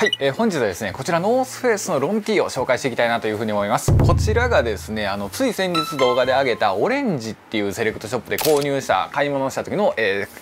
はい、本日はですねこちらノースフェイスのロン T を紹介していきたいなというふうに思います。こちらがですねつい先日動画で上げたオレンジっていうセレクトショップで買い物をした時の、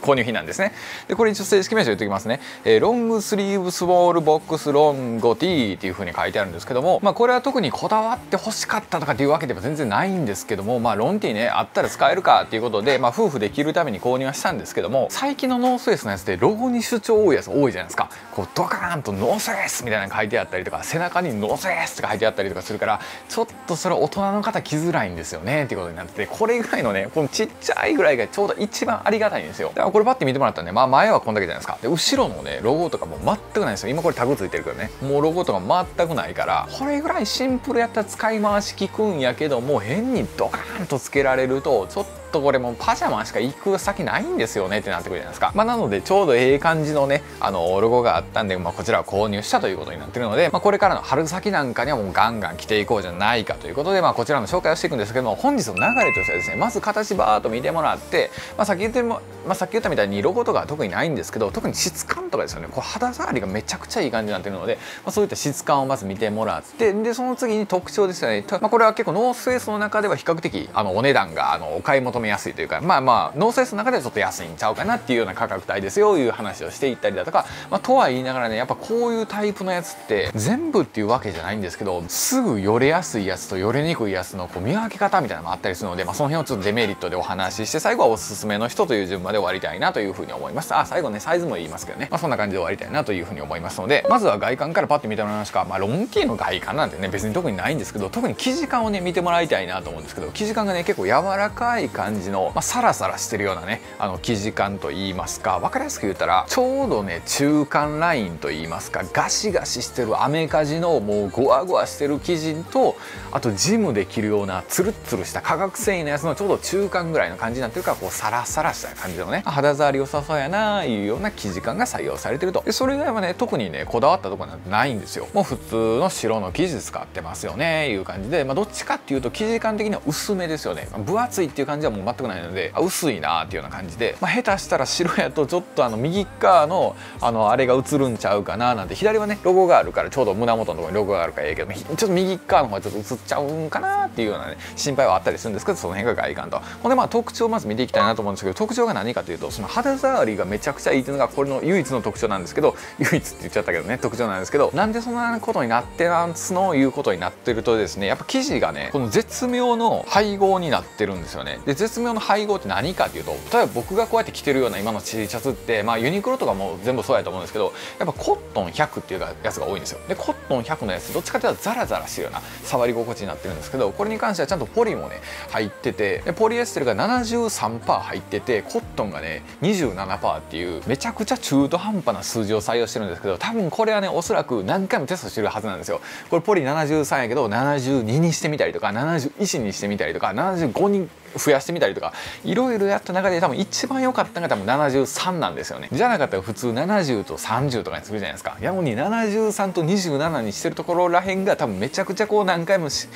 購入品なんですね。でこれ一応正式名称言っておきますね、ロングスリーブスウォールボックスロンゴ T っていうふうに書いてあるんですけども、まあ、これは特にこだわって欲しかったとかっていうわけでも全然ないんですけども、まあ、ロン T ねあったら使えるかっていうことで、まあ、夫婦で着るために購入はしたんですけども、最近のノースフェイスのやつでロゴに主張多いやつ多いじゃないですか。こうドカーンとノースノースフェイスみたいなの書いてあったりとか、背中にノースフェイスとか書いてあったりとかするから、ちょっとそれ大人の方着づらいんですよねっていうことになってて、これぐらいのねこのちっちゃいぐらいがちょうど一番ありがたいんですよ。だからこれパッて見てもらったらね、まあ前はこんだけじゃないですか。で後ろのねロゴとかもう全くないんですよ。今これタグついてるけどね、もうロゴとか全くないから、これぐらいシンプルやったら使い回し効くんやけども、変にドカーンとつけられるとちょっとこれもうパジャマしか行く先ないんですよねってなってくるじゃないですか。まあ、なのでちょうどええ感じのねロゴがあったんで、まあ、こちらを購入したということになってるので、まあ、これからの春先なんかにはもうガンガン着ていこうじゃないかということで、まあ、こちらの紹介をしていくんですけども、本日の流れとしてはですね、まず形バーッと見てもらって、まあ、さっき言ったみたいにロゴとかは特にないんですけど、特に質感とかですよね。これ肌触りがめちゃくちゃいい感じになってるので、まあ、そういった質感をまず見てもらって、でその次に特徴ですよね。まあ、これは結構ノースフェイスの中では比較的お値段がお買い求め安いというか、まあまあノースフェイスの中ではちょっと安いんちゃうかなっていうような価格帯ですよという話をしていったりだとか、まあ、とは言いながらね、やっぱこういうタイプのやつって全部っていうわけじゃないんですけど、すぐよれやすいやつとよれにくいやつのこう見分け方みたいなのもあったりするので、まあ、その辺をちょっとデメリットでお話しして、最後はおすすめの人という順番で終わりたいなというふうに思います。あ、最後ねサイズも言いますけどね、まあ、そんな感じで終わりたいなというふうに思いますので、まずは外観からパッて見てもらいますか。まあ、ロン T の外観なんてね別に特にないんですけど、特に生地感をね見てもらいたいなと思うんですけど、生地感がね結構柔らかい感じの、まあ、サラサラしてるようなね生地感といいますか、分かりやすく言ったらちょうどね中間ラインといいますか、ガシガシしてるアメカジのもうゴワゴワしてる生地と、あとジムで着るようなツルッツルした化学繊維のやつのちょうど中間ぐらいの感じになってるから、こうサラサラした感じのね肌触り良さそうやなーいうような生地感が採用されてると。でそれ以外はね特にねこだわったとこなんてないんですよ。もう普通の白の生地使ってますよねいう感じで、まあ、どっちかっていうと生地感的には薄めですよね。分厚いっていう感じはもう全くないので、薄いなーっていうような感じで、まあ、下手したら白やとちょっと右側のあれが映るんちゃうかななんて、左はねロゴがあるからちょうど胸元のところにロゴがあるからええけど、ちょっと右側の方がちょっと映っちゃうんかなっていうようなね心配はあったりするんですけど、その辺が外観と。ほんでまあ特徴をまず見ていきたいなと思うんですけど、特徴が何かというと、その肌触りがめちゃくちゃいいっていうのがこれの唯一の特徴なんですけど、唯一って言っちゃったけどね特徴なんですけど、なんでそんなことになってますのいうことになってるとですね、やっぱ生地がねこの絶妙の配合になってるんですよね。で絶妙の配合って何かっていうと、例えば僕がこうやって着てるような今の T シャツって、まあ、ユニクロとかも全部そうやと思うんですけど、やっぱコットン100っていうやつが多いんですよ。でコットン100のやつどっちかっていうとザラザラしてるような触り心地になってるんですけど、これに関してはちゃんとポリもね入ってて、でポリエステルが 73% 入ってて、コットンがね 27% っていうめちゃくちゃ中途半端な数字を採用してるんですけど、多分これはねおそらく何回もテストしてるはずなんですよ。これポリ73やけど72にしてみたりとか、71にしてみたりとか、75に増やしてみたりとか、いろいろやった中で多分一番良かったのが多分73なんですよね。じゃなかったら普通70と30とかにするじゃないですか。やのに73と27にしてるところらへんが多分めちゃくちゃこう何回も試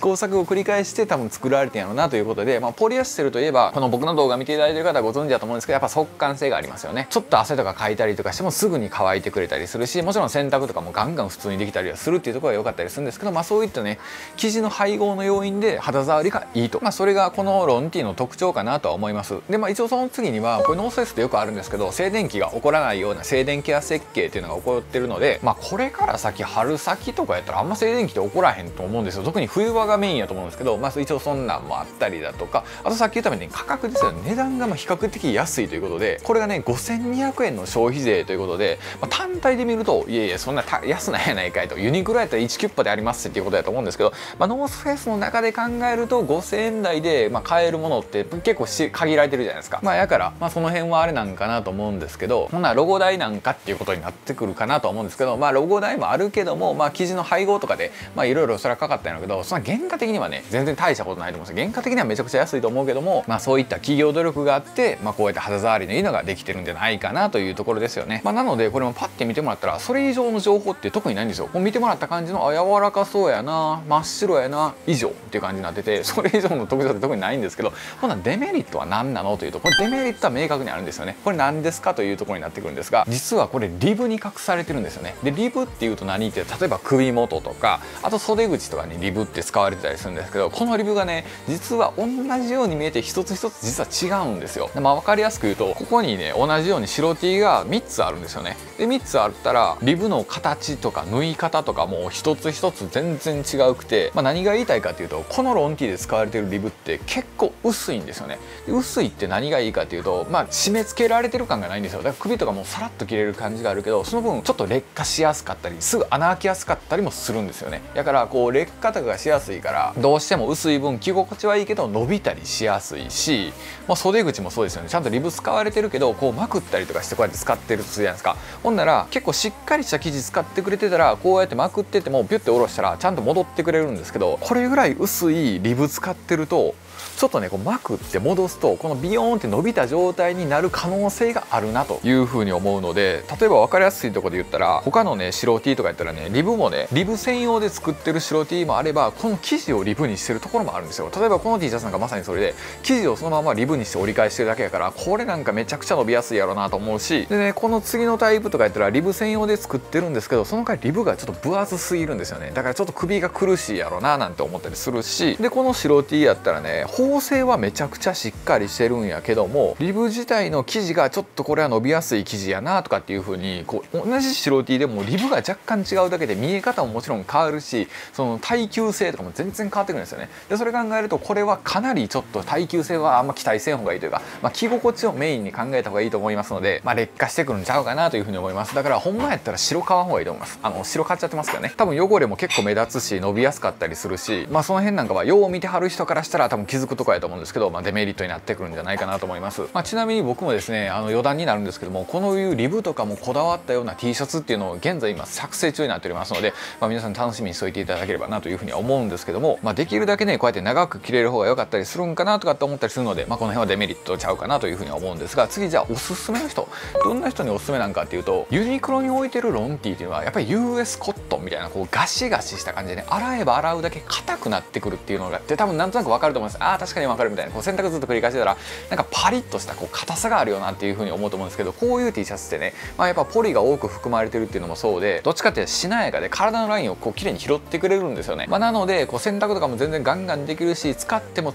行錯誤を繰り返して多分作られてんやろうなということで、まあ、ポリエステルといえばこの僕の動画見ていただいてる方はご存知だと思うんですけど、やっぱ速乾性がありますよね。ちょっと汗とかかいたりとかしてもすぐに乾いてくれたりするし、もちろん洗濯とかもガンガン普通にできたりはするっていうところが良かったりするんですけど、まあ、そういったね生地の配合の要因で肌触りがいいと、まあ、それがこのロン T の特徴かなとは思います。で、まあ、一応その次にはこれノースフェイスってよくあるんですけど、静電気が起こらないような静電ケア設計っていうのが起こってるので、まあ、これから先春先とかやったらあんま静電気って起こらへんと思うんですよ。特に冬場がメインやと思うんですけど、まあ、一応そんなんもあったりだとか、あとさっき言ったみたいに価格ですよね。値段がまあ比較的安いということで、これがね5200円の消費税ということで、まあ、単体で見るといやいやそんな安ないやないかいと、ユニクロやったら1キュッパでありますっていうことだと思うんですけど、まあ、ノースフェイスの中で考えると5000円台でまあ買えるものって結構限られてるじゃないですか。まあやから、まあ、その辺はあれなんかなと思うんですけど、ほんならロゴ代なんかっていうことになってくるかなと思うんですけど、まあロゴ代もあるけども、まあ生地の配合とかでまあいろいろそれはかかったんだけど、その原価的にはね全然大したことないと思うんですよ。原価的にはめちゃくちゃ安いと思うけども、まあそういった企業努力があって、まあ、こうやって肌触りのいいのができてるんじゃないかなというところですよね。まあ、なのでこれもパッて見てもらったらそれ以上の情報って特にないんですよ。もう見てもらった感じのあ柔らかそうやな真っ白やな以上っていう感じになってて、それ以上の特徴って特にないんですよ。ないんですけど、このデメリットは何なのというと、これデメリットは明確にあるんですよね。これ何ですかというところになってくるんですが、実はこれリブに隠されてるんですよね。でリブっていうと何って、例えば首元とかあと袖口とかにリブって使われてたりするんですけど、このリブがね実は同じように見えて一つ一つ実は違うんですよ。で、まあ、分かりやすく言うと、ここにね同じように白 T が3つあるんですよね。で3つあったらリブの形とか縫い方とかもう一つ一つ全然違うくて、まあ、何が言いたいかというと、このロン T で使われてるリブって結構薄いんですよね。で薄いって何がいいかというと、まあ、締め付けられてる感がないんですよ。だから首とかもうさらっと切れる感じがあるけど、その分ちょっと劣化しやすかったりすぐ穴開きやすかったりもするんですよね。だからこう劣化とかがしやすいから、どうしても薄い分着心地はいいけど伸びたりしやすいし、まあ、袖口もそうですよね。ちゃんとリブ使われてるけど、こうまくったりとかしてこうやって使ってるとするじゃないですか。ほんなら結構しっかりした生地使ってくれてたら、こうやってまくっててもビュッて下ろしたらちゃんと戻ってくれるんですけど、これぐらい薄いリブ使ってるとちょっとねこうまくって戻すと、このビヨーンって伸びた状態になる可能性があるなというふうに思うので、例えば分かりやすいところで言ったら、他のね白 T とかやったらねリブもねリブ専用で作ってる白 T もあれば、この生地をリブにしてるところもあるんですよ。例えばこの T シャツなんかまさにそれで、生地をそのままリブにして折り返してるだけやから、これなんかめちゃくちゃ伸びやすいやろうなと思うし、でねこの次のタイプとかやったらリブ専用で作ってるんですけど、その代わりリブがちょっと分厚すぎるんですよね。だからちょっと首が苦しいやろうななんて思ったりするし、でこの白 T やったらね縫製はめちゃくちゃしっかりしてるんやけども、リブ自体の生地がちょっとこれは伸びやすい生地やなとかっていう風に、こう同じ白 T でもリブが若干違うだけで見え方ももちろん変わるし、その耐久性とかも全然変わってくるんですよね。でそれ考えると、これはかなりちょっと耐久性はあんま期待せん方がいいというか、まあ、着心地をメインに考えた方がいいと思いますので、まあ、劣化してくるんちゃうかなという風に思います。だからほんまやったら白買わん方がいいと思います。白買っちゃってますけどね、多分汚れも結構目立つし伸びやすかったりするし、まあその辺なんかはよう見てはる人からしたら多分気づくとこやと思うんですけど、まあ、デメリットになってくるんじゃないかなと思います。まあ、ちなみに僕もですね、余談になるんですけども、このいうリブとかもこだわったような T シャツっていうのを現在今作成中になっておりますので、まあ、皆さん楽しみにしといていただければなというふうには思うんですけども、まあ、できるだけねこうやって長く着れる方が良かったりするんかなとかって思ったりするので、まあ、この辺はデメリットちゃうかなというふうには思うんですが、次じゃあおすすめの人、どんな人におすすめなんかっていうと、ユニクロに置いてるロン T っていうのはやっぱり US コットンみたいなこうガシガシした感じでね、洗えば洗うだけ硬くなってくるっていうのがあって、多分なんとなく分かると思います。あ、確かに分かるみたいな、こう洗濯ずっと繰り返してたらなんかパリッとしたこう硬さがあるよなっていう風に思うと思うんですけど、こういう T シャツってね、まあ、やっぱポリが多く含まれてるっていうのもそうで、どっちかってしなやかで体のラインをこう綺麗に拾ってくれるんですよね。まあ、なのでこう洗濯とかも全然ガンガンできるし、使っても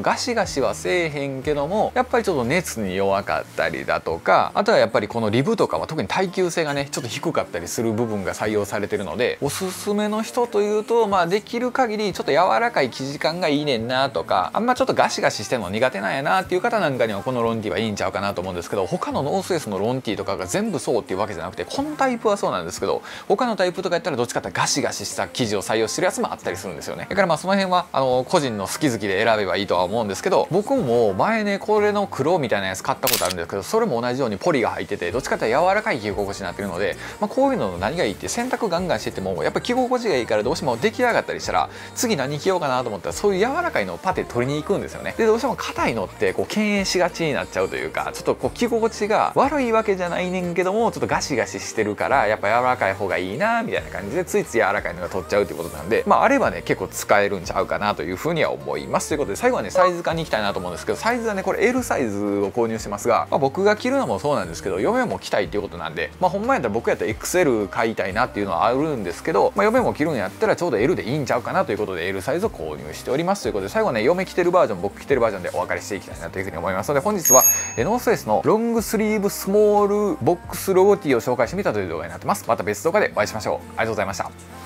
ガシガシはせえへんけども、やっぱりちょっと熱に弱かったりだとか、あとはやっぱりこのリブとかは特に耐久性がねちょっと低かったりする部分が採用されてるので、おすすめの人というと、まあ、できる限りちょっと柔らかい生地感がいいねんなとか、あんまちょっとガシガシしてるの苦手なんやなっていう方なんかにはこのロン T はいいんちゃうかなと思うんですけど、他のノースフェイスのロン T とかが全部そうっていうわけじゃなくて、このタイプはそうなんですけど、他のタイプとかやったらどっちかってガシガシした生地を採用してるやつもあったりするんですよね。だからまあその辺は個人の好き好きで選べばいいとは思うんですけど、僕も前ねこれの黒みたいなやつ買ったことあるんですけど、それも同じようにポリが入ってて、どっちかって柔らかい着心地になってるので、まあ、こういうの何がいいって、洗濯ガンガンしててもやっぱり着心地がいいから、どうしても出来上がったりしたら次何着ようかなと思ったら、そういう柔らかいのをパテ取りに行くんですよね。でどうしても硬いのってこう敬遠しがちになっちゃうというか、ちょっとこう着心地が悪いわけじゃないねんけども、ちょっとガシガシしてるからやっぱ柔らかい方がいいなみたいな感じで、ついつい柔らかいのが取っちゃうということなんで、まああればね結構使えるんちゃうかなというふうには思います。ということで最後はねサイズ感に行きたいなと思うんですけど、サイズはねこれ L サイズを購入してますが、まあ、僕が着るのもそうなんですけど、嫁も着たいっていうことなんで、まあほんまやったら僕やったら XL 買いたいなっていうのはあるんですけど、まあ、嫁も着るんやったらちょうど L でいいんちゃうかなということで L サイズを購入しております。ということで最後はね嫁着てるバージョン、僕着てるバージョンでお別れしていきたいなというふうに思いますので、本日はノースフェイスのロングスリーブスモールボックスロゴ T を紹介してみたという動画になってます。また別動画でお会いしましょう。ありがとうございました。